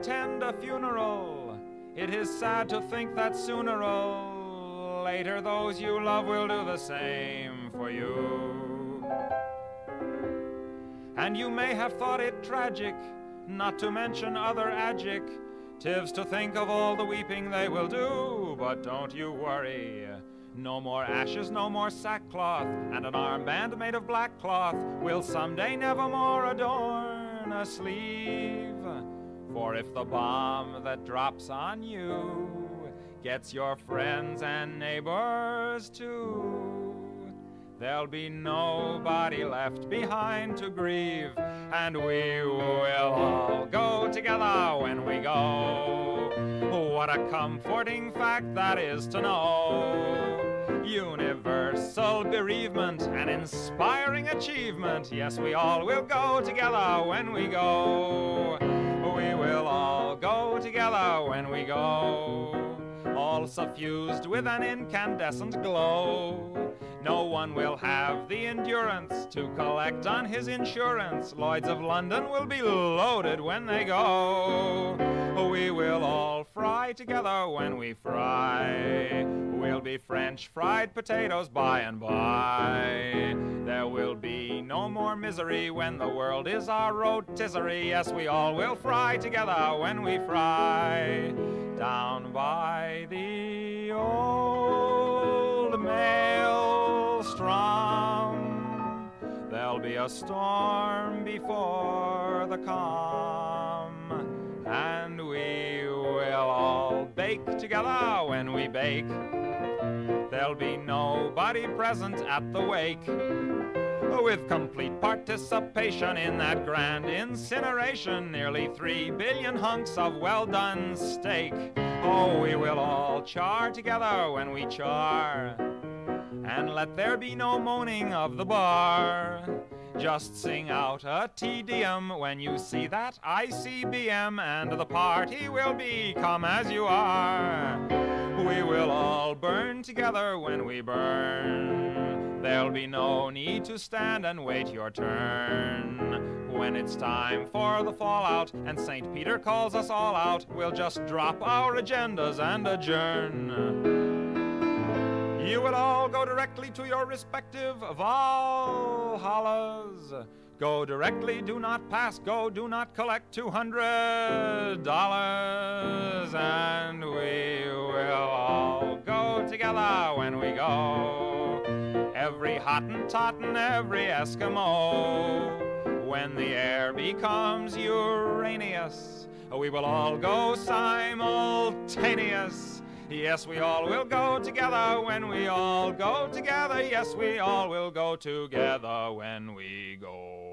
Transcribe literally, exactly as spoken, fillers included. attend a funeral. It is sad to think that sooner or later those you love will do the same for you. And you may have thought it tragic, not to mention other adjectives, to think of all the weeping they will do. But don't you worry, no more ashes, no more sackcloth, and an armband made of black cloth will someday nevermore adorn a sleeve. For if the bomb that drops on you gets your friends and neighbors too, there'll be nobody left behind to grieve, and we will all go together when we go. What a comforting fact that is to know. Universal bereavement, an inspiring achievement. Yes, we all will go together when we go. We will all go together when we go, all suffused with an incandescent glow. No one will have the endurance to collect on his insurance. Lloyd's of London will be loaded when they go. We will all fry together when we fry. We'll be French fried potatoes by and by. There will be no more misery when the world is our rotisserie. Yes, we all will fry together when we fry. Down by the old mail strum, there'll be a storm before the calm, and we will all bake together when we bake. There'll be nobody present at the wake, with complete participation in that grand incineration, nearly three billion hunks of well-done steak. Oh, we will all char together when we char, and let there be no moaning of the bar. Just sing out a Te Deum when you see that I C B M, and the party will be come as you are. We will all burn together when we burn. There'll be no need to stand and wait your turn. When it's time for the fallout and Saint Peter calls us all out, we'll just drop our agendas and adjourn. You will all go directly to your respective Valhallas. Go directly, do not pass, go, do not collect two hundred dollars. And we will all go together when we go. Every Hottentot and every Eskimo, when the air becomes uranious, we will all go simultaneous. Yes, we all will go together when we all go together. Yes, we all will go together when we go.